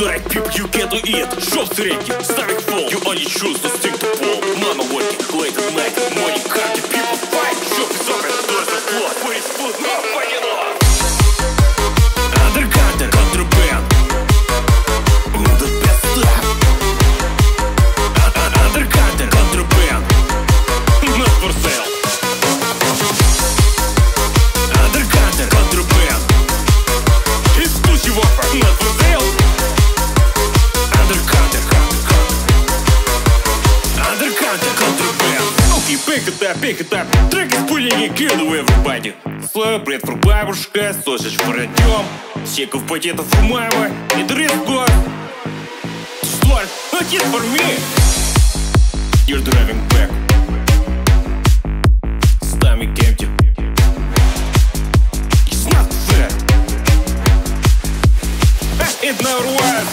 Tonight, people, you can't do it. Shop средний, старый фол. You only choose to stick to ball. Mama working late at night. Morning cardi, people fight. Shop is over, doors are closed. Police food, no fucking law. Undercutter, contraband. All the best stuff. Undercutter, contraband. Not for sale. Undercutter, contraband. It's pussy wafer, not for sale. Pick it up, pick it up. Трек из пыльника, kill the everybody. Слой бред фур бабушка, сосич вратем. Секов пакетов у мамы, не дресс год. Слой, a hit for me. You're driving back. Stomach empty. It's not fair. It never was.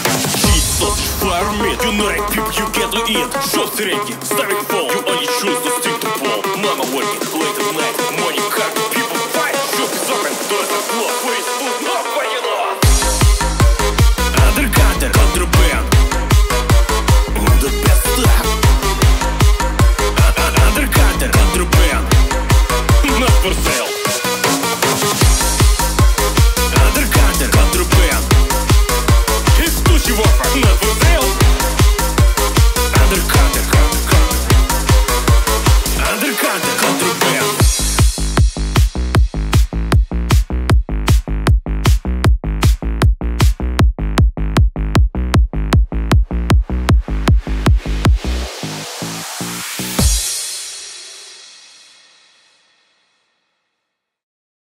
Sausage for me. Tonight, people, you can't do it. Shop средний, старый фол. You only choose to stick to ball. Mama working.